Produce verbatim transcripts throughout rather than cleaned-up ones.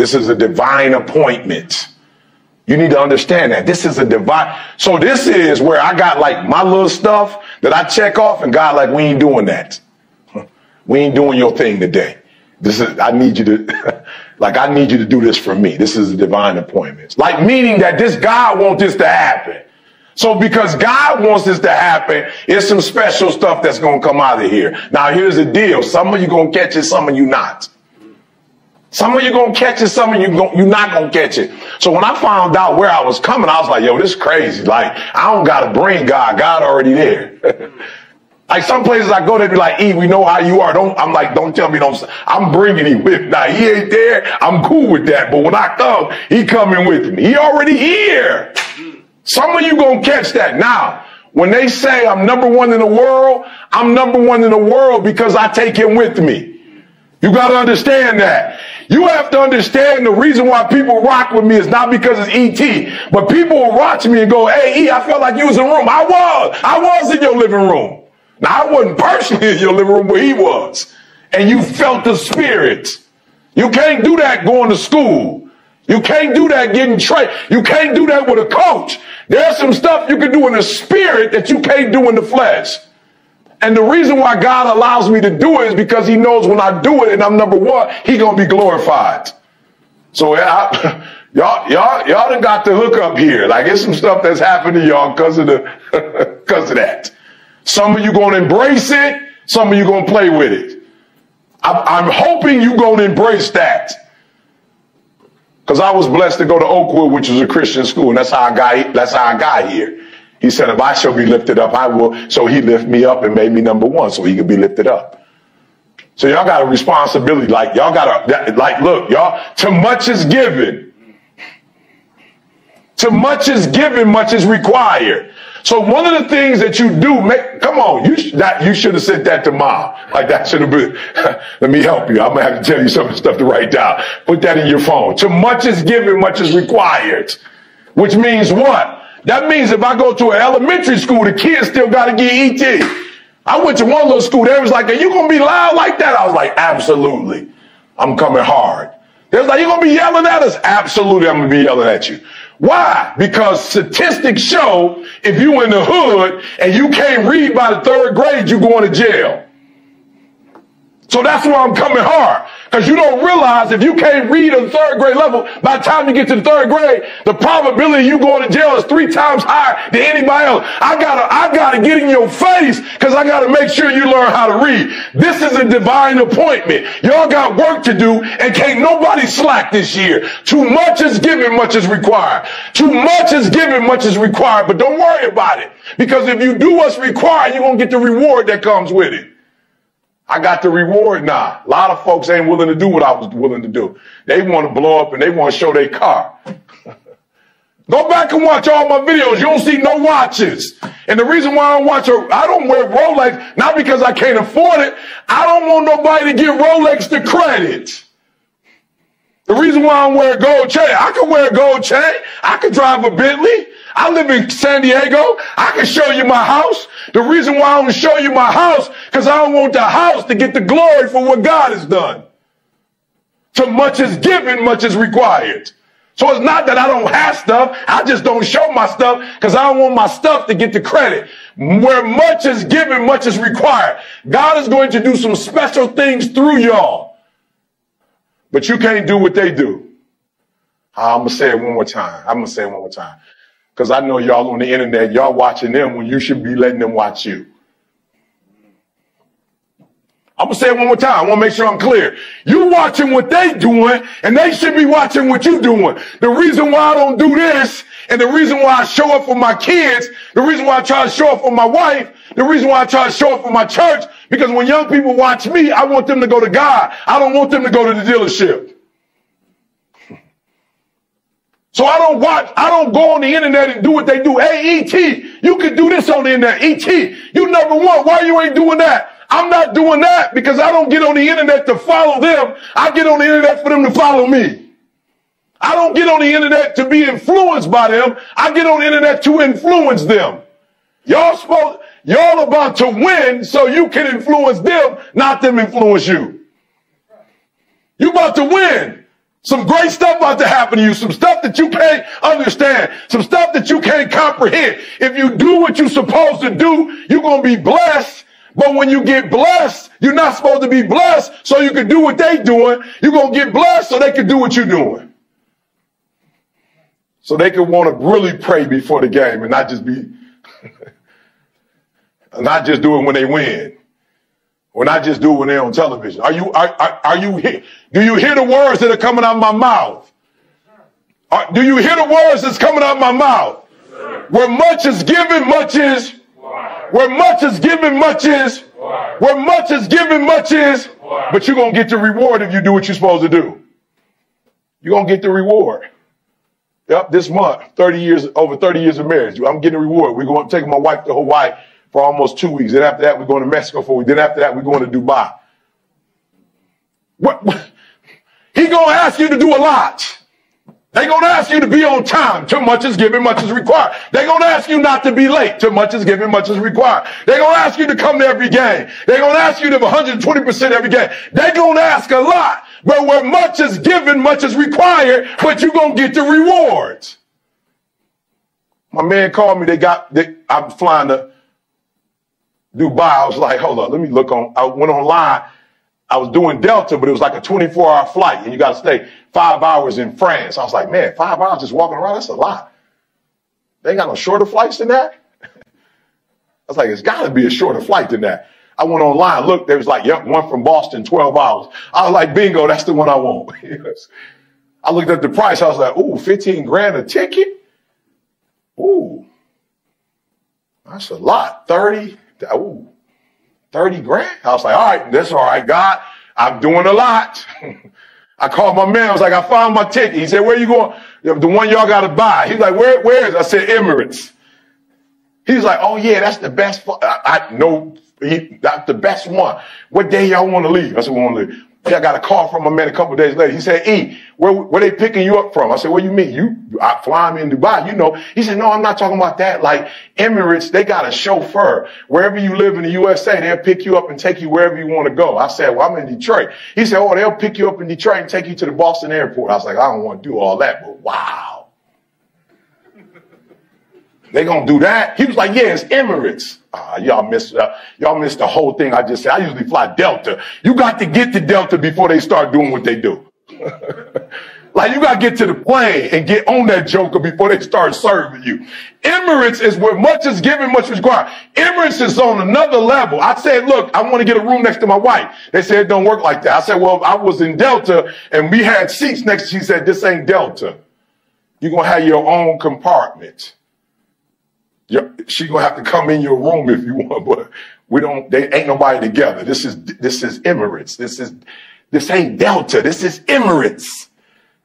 This is a divine appointment. You need to understand that. This is a divine. So this is where I got like my little stuff that I check off, and God like, we ain't doing that. We ain't doing your thing today. This is, I need you to, like, I need you to do this for me. This is a divine appointment. Like, meaning that this God wants this to happen. So because God wants this to happen, it's some special stuff that's going to come out of here. Now, here's the deal. Some of you going to catch it, some of you not. Some of you going to catch it, some of you gonna, you're not going to catch it. So when I found out where I was coming, I was like, yo, this is crazy. Like, I don't got to bring God. God already there. Like, some places I go, they be like, E, we know how you are. Don't, I'm like, don't tell me, don't, I'm bringing him with. Now, he ain't there. I'm cool with that. But when I come, he coming with me. He already here. Some of you going to catch that. Now, when they say I'm number one in the world, I'm number one in the world because I take him with me. You got to understand that. You have to understand the reason why people rock with me is not because it's E T, but people will watch me and go, hey, E, I felt like you was in the room. I was. I was in your living room. Now, I wasn't personally in your living room, where he was, and you felt the spirit. You can't do that going to school. You can't do that getting trained. You can't do that with a coach. There's some stuff you can do in the spirit that you can't do in the flesh. And the reason why God allows me to do it is because he knows when I do it and I'm number one, he's going to be glorified. So I, y'all, y'all, y'all done got the hook up here. Like, it's some stuff that's happened to y'all because of the, because of that. Some of you going to embrace it. Some of you going to play with it. I'm, I'm hoping you going to embrace that. Because I was blessed to go to Oakwood, which was a Christian school. And that's how I got, that's how I got here. He said, if I shall be lifted up, I will. So he lifted me up and made me number one so he could be lifted up. So y'all got a responsibility. Like, y'all got to, like, look, y'all, too much is given. Too much is given, much is required. So one of the things that you do, make, come on, you sh that, you should have said that to mom. Like, that should have been, let me help you. I'm going to have to tell you some of the stuff to write down. Put that in your phone. Too much is given, much is required. Which means what? That means if I go to an elementary school, the kids still got to get E T. I went to one little school, they was like, are you going to be loud like that? I was like, absolutely. I'm coming hard. They was like, you going to be yelling at us? Absolutely, I'm going to be yelling at you. Why? Because statistics show if you in the hood and you can't read by the third grade, you're going to jail. So that's why I'm coming hard. Because you don't realize if you can't read on the third grade level, by the time you get to the third grade, the probability you going to jail is three times higher than anybody else. I gotta, I gotta get in your face because I gotta make sure you learn how to read. This is a divine appointment. Y'all got work to do and can't nobody slack this year. Too much is given, much is required. Too much is given, much is required, but don't worry about it. Because if you do what's required, you're gonna get the reward that comes with it. I got the reward now. A lot of folks ain't willing to do what I was willing to do. They want to blow up and they want to show their car. Go back and watch all my videos. You don't see no watches. And the reason why I don't watch, a, I don't wear Rolex, not because I can't afford it. I don't want nobody to give Rolex the credit. The reason why I don't wear a gold chain, I can wear a gold chain. I can drive a Bentley. I live in San Diego. I can show you my house. The reason why I don't show you my house, because I don't want the house to get the glory for what God has done. Too much is given, much is required. So it's not that I don't have stuff. I just don't show my stuff because I don't want my stuff to get the credit. Where much is given, much is required. God is going to do some special things through y'all. But you can't do what they do. I'm going to say it one more time. I'm going to say it one more time. Because I know y'all on the internet, y'all watching them when you should be letting them watch you. I'm going to say it one more time. I want to make sure I'm clear. You watching what they doing, and they should be watching what you doing. The reason why I don't do this, and the reason why I show up for my kids, the reason why I try to show up for my wife, the reason why I try to show up for my church, because when young people watch me, I want them to go to God. I don't want them to go to the dealership. So I don't watch, I don't go on the internet and do what they do. Hey, E T, you can do this on the internet. E T, you number one. Why you ain't doing that? I'm not doing that because I don't get on the internet to follow them. I get on the internet for them to follow me. I don't get on the internet to be influenced by them. I get on the internet to influence them. Y'all supposed, y'all about to win so you can influence them, not them influence you. You about to win. Some great stuff about to happen to you. Some stuff that you can't understand. Some stuff that you can't comprehend. If you do what you're supposed to do, you're going to be blessed. But when you get blessed, you're not supposed to be blessed so you can do what they're doing. You're going to get blessed so they can do what you're doing. So they can want to really pray before the game and not just be, and not just do it when they win. Or not just do it when they're on television. Are you, are, are, are you here? Do you hear the words that are coming out of my mouth? Are, do you hear the words that's coming out of my mouth? Yes, where much is given, much is. Why? Where much is given, much is. Why? Where much is given, much is. Why? But you're going to get the reward if you do what you're supposed to do. You're going to get the reward. Yep, this month, thirty years, over thirty years of marriage. I'm getting a reward. We're going to take my wife to Hawaii for almost two weeks. Then after that, we're going to Mexico for a week. Then after that, we're going to Dubai. What? What? He gonna ask you to do a lot. They gonna ask you to be on time. Too much is given, much is required. They gonna ask you not to be late. Too much is given, much is required. They gonna ask you to come to every game. They gonna ask you to one hundred twenty percent every game. They gonna ask a lot. But where much is given, much is required, but you gonna get the rewards. My man called me. They got, they, I'm flying to Dubai. I was like, hold on, let me look on. I went online. I was doing Delta, but it was like a twenty-four hour flight, and you got to stay five hours in France. I was like, man, five hours just walking around, that's a lot. They ain't got no shorter flights than that? I was like, it's got to be a shorter flight than that. I went online, looked, there was like, yep, one from Boston, twelve hours. I was like, bingo, that's the one I want. I looked at the price. I was like, ooh, fifteen grand a ticket? Ooh, that's a lot. thirty, ooh. thirty grand? I was like, all right, that's all right, God. I'm doing a lot. I called my man. I was like, I found my ticket. He said, where you going? The one y'all got to buy. He's like, where, where is it? I said, Emirates. He's like, oh, yeah, that's the best. I, I know he, that's the best one. What day y'all want to leave? I said, we want to leave. I got a call from my man a couple days later. He said, E, where, where they picking you up from? I said, what do you mean? You, I fly me in Dubai, you know. He said, no, I'm not talking about that. Like Emirates, they got a chauffeur. Wherever you live in the U S A, they'll pick you up and take you wherever you want to go. I said, well, I'm in Detroit. He said, oh, they'll pick you up in Detroit and take you to the Boston airport. I was like, I don't want to do all that, but wow. They gonna do that? He was like, yeah, it's Emirates. Ah, y'all missed, uh, y'all missed the whole thing I just said. I usually fly Delta. You got to get to Delta before they start doing what they do. Like, you got to get to the plane and get on that joker before they start serving you. Emirates is where much is given, much is required. Emirates is on another level. I said, look, I want to get a room next to my wife. They said, it don't work like that. I said, well, I was in Delta and we had seats next. She said, this ain't Delta. You're going to have your own compartment. She gonna have to come in your room if you want, but we don't. They ain't nobody together. This is this is Emirates. This is this ain't Delta. This is Emirates.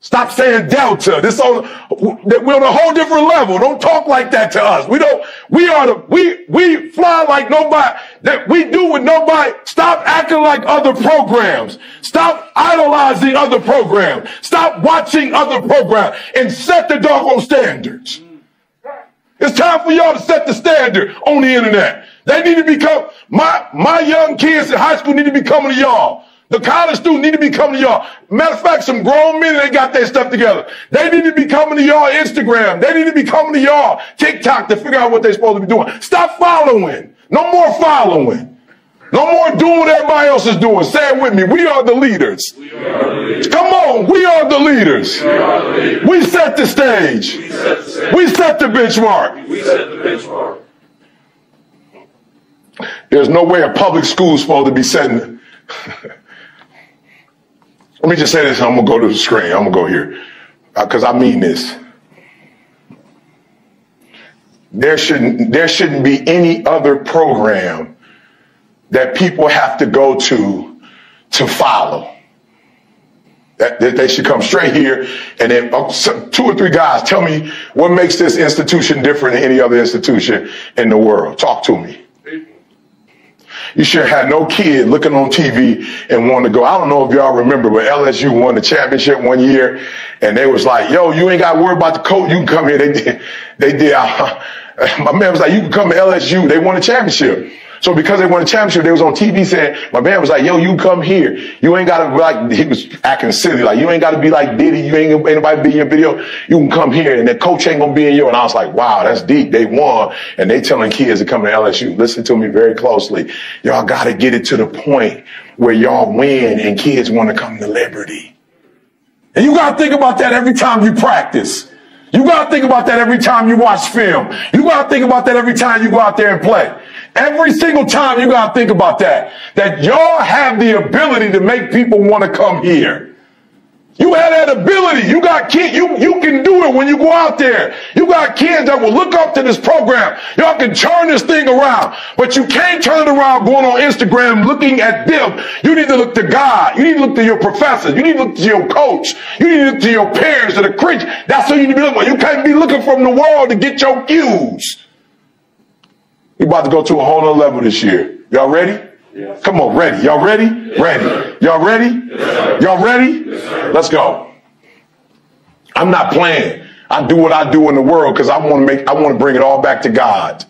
Stop saying Delta. This on we're on a whole different level. Don't talk like that to us. We don't. We are the we we fly like nobody. That we do with nobody. Stop acting like other programs. Stop idolizing other programs. Stop watching other programs and set the doggone standards. It's time for y'all to set the standard on the internet. They need to become, my, my young kids in high school need to be coming to y'all. The college students need to be coming to y'all. Matter of fact, some grown men, they got their stuff together. They need to be coming to y'all Instagram. They need to be coming to y'all TikTok to figure out what they're supposed to be doing. Stop following. No more following. No more doing what everybody else is doing. Say it with me. We are the leaders. We are the leaders. Come on. We are the leaders. We, are the leaders. We set the stage. We set the, stage. We set the benchmark. We set the benchmark. There's no way a public school is supposed to be setting. Let me just say this. I'm going to go to the screen. I'm going to go here because uh, I mean this. There shouldn't, there shouldn't be any other program that people have to go to to follow. That, that they should come straight here, and then oh, some, two or three guys tell me what makes this institution different than any other institution in the world. Talk to me. You should have no kid looking on T V and wanting to go. I don't know if y'all remember, but L S U won the championship one year, and they was like, "Yo, you ain't got to worry about the coach. You can come here." They did. They did. I, my man was like, "You can come to L S U. They won the championship." So because they won the championship, they was on T V saying, my man was like, yo, you come here. You ain't got to, like, he was acting silly. Like, you ain't got to be like Diddy. You ain't, ain't nobody be in your video. You can come here and the coach ain't going to be in your. And I was like, wow, that's deep. They won. And they telling kids to come to L S U. Listen to me very closely. Y'all got to get it to the point where y'all win and kids want to come to Liberty. And you got to think about that every time you practice. You got to think about that every time you watch film. You got to think about that every time you go out there and play. Every single time you got to think about that, that y'all have the ability to make people want to come here. You have that ability. You got kids. You, you can do it when you go out there. You got kids that will look up to this program. Y'all can turn this thing around, but you can't turn it around going on Instagram looking at them. You need to look to God. You need to look to your professors. You need to look to your coach. You need to look to your parents, to the creek. That's what you need to be looking for. You can't be looking from the world to get your cues. We're about to go to a whole other level this year. Y'all ready? Yes. Come on, ready. Y'all ready? Yes, ready. Y'all ready? Yes, y'all ready? Yes, let's go. I'm not playing. I do what I do in the world because I want to make, I want to bring it all back to God.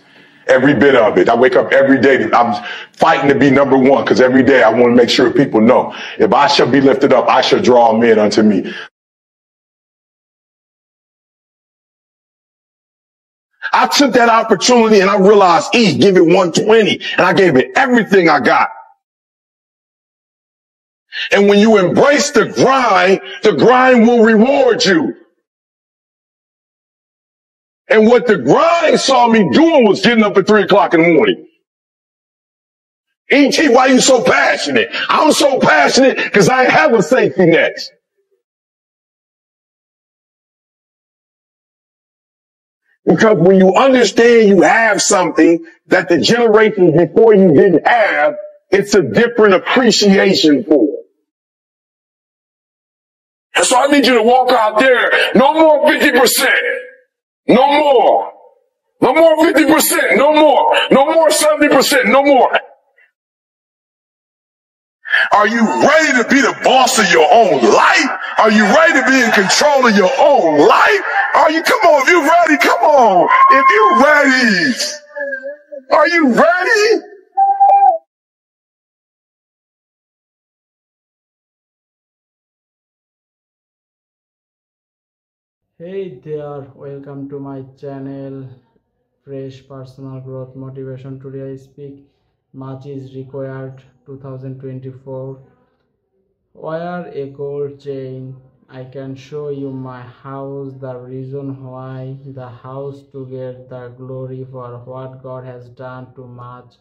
Every bit of it. I wake up every day. I'm fighting to be number one because every day I want to make sure people know if I shall be lifted up, I shall draw men unto me. I took that opportunity and I realized, E, give it one twenty. And I gave it everything I got. And when you embrace the grind, the grind will reward you. And what the grind saw me doing was getting up at three o'clock in the morning. E T, why are you so passionate? I'm so passionate because I have a safety net. Because when you understand you have something that the generations before you didn't have, it's a different appreciation for. And so I need you to walk out there. No more fifty percent. No more. No more fifty percent. No more. No more seventy percent. No more. Are you ready to be the boss of your own life? Are you ready to be in control of your own life? Are you, come on, if you're ready, come on. If you're ready, are you ready? Hey there, welcome to my channel, Fresh Personal Growth Motivation. Today I speak, much is required, two thousand twenty-four. Wire a gold chain. I can show you my house, the reason why, the house to get the glory for what God has done to much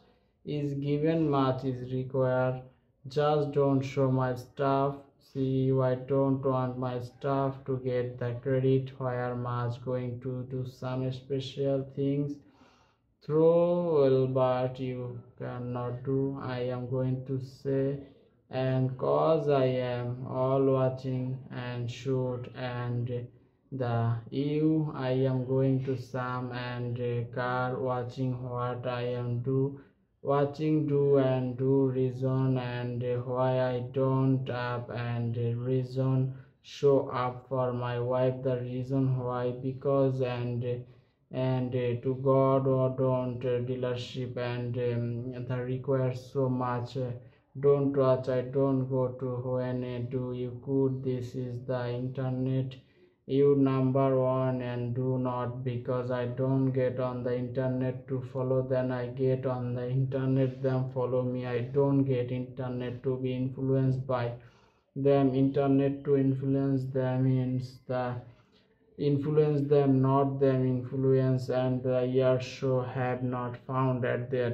is given, much is required. Just don't show my stuff. See, I don't want my stuff to get the credit where much going to do some special things. Throw, but you cannot do, I am going to say. And cause I am all watching and shoot and the you, I am going to some and uh, car watching what I am do, watching do and do reason and uh, why I don't up and uh, reason show up for my wife, the reason why, because and uh, and uh, to God or don't uh, dealership and um, that requires so much. Uh, don't watch, I don't go to when I do, you could, this is the internet, you number one and do not, because I don't get on the internet to follow, then I get on the internet, then follow me, I don't get internet to be influenced by them, internet to influence them means the influence them, not them influence, and the year show have not found at their